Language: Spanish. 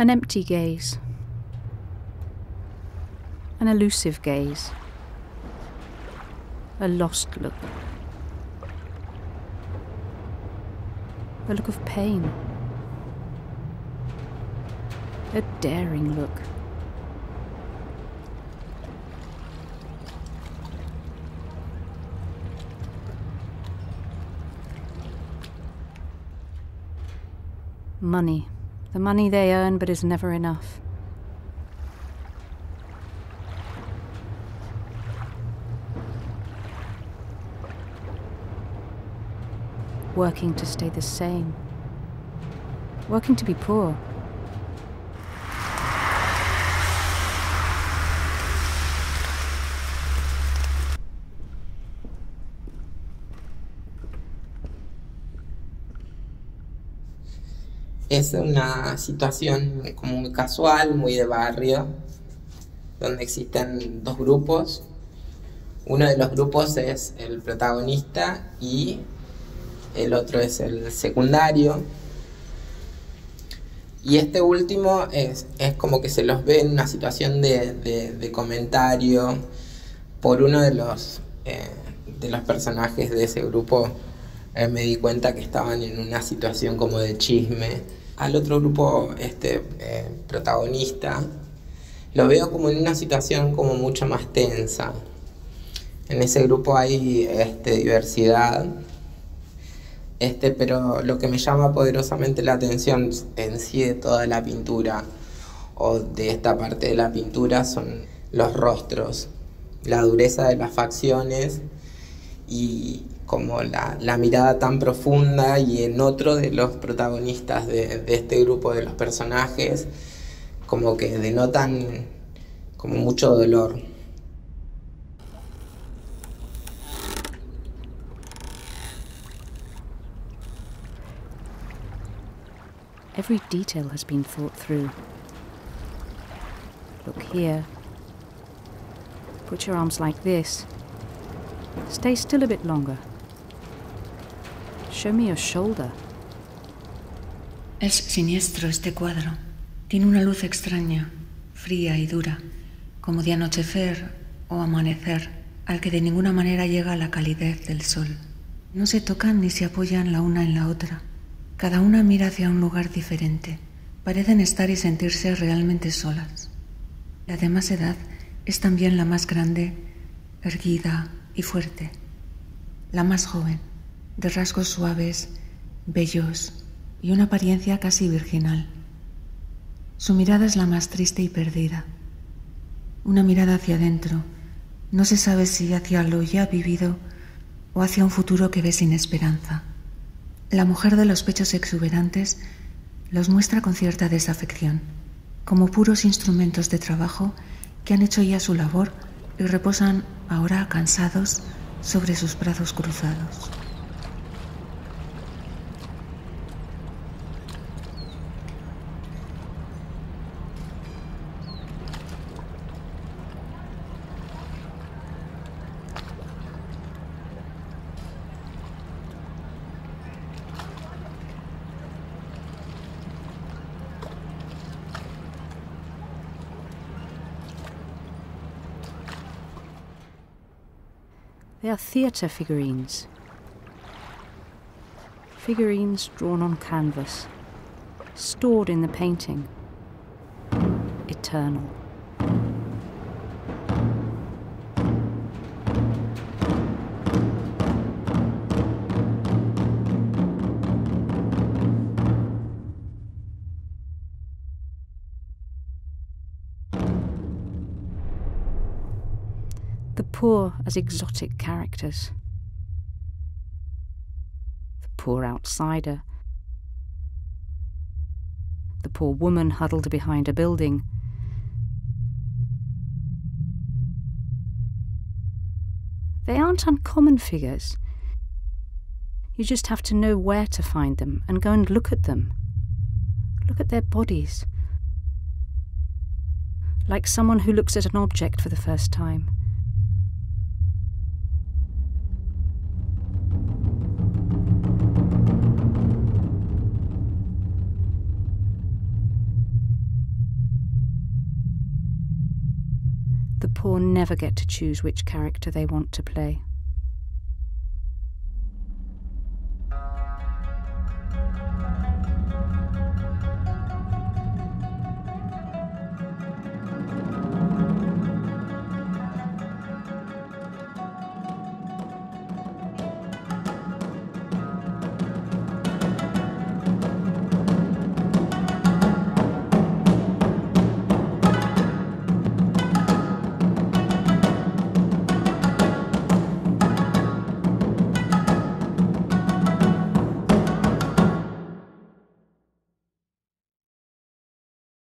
an empty gaze, an elusive gaze, a lost look, a look of pain, a daring look. Money. The money they earn but is never enough. Working to stay the same. Working to be poor. Es una situación como muy casual, muy de barrio, donde existen dos grupos. Uno de los grupos es el protagonista y el otro es el secundario. Y este último es como que se los ve en una situación de comentario por uno de los personajes de ese grupo. Me di cuenta que estaban en una situación como de chisme. Al otro grupo protagonista lo veo como en una situación como mucho más tensa. En ese grupo hay diversidad, pero lo que me llama poderosamente la atención en sí de toda la pintura o de esta parte de la pintura son los rostros, la dureza de las facciones y como la mirada tan profunda. Y en otro de los protagonistas de este grupo de los personajes, como que denotan como mucho dolor. Every detail has been thought through. Look here. Put your arms like this. Stay still a bit longer. Show me your shoulder. Es siniestro este cuadro. Tiene una luz extraña, fría y dura, como de anochecer o amanecer, al que de ninguna manera llega la calidez del sol. No se tocan ni se apoyan la una en la otra. Cada una mira hacia un lugar diferente. Parecen estar y sentirse realmente solas. La de más edad es también la más grande, erguida y fuerte. La más joven, de rasgos suaves, bellos y una apariencia casi virginal. Su mirada es la más triste y perdida. Una mirada hacia adentro, no se sabe si hacia lo ya vivido o hacia un futuro que ve sin esperanza. La mujer de los pechos exuberantes los muestra con cierta desafección, como puros instrumentos de trabajo que han hecho ya su labor y reposan ahora cansados sobre sus brazos cruzados. They are theatre figurines. Figurines drawn on canvas, stored in the painting, eternal. The poor as exotic characters. The poor outsider. The poor woman huddled behind a building. They aren't uncommon figures. You just have to know where to find them and go and look at them. Look at their bodies. Like someone who looks at an object for the first time. the poor never get to choose which character they want to play.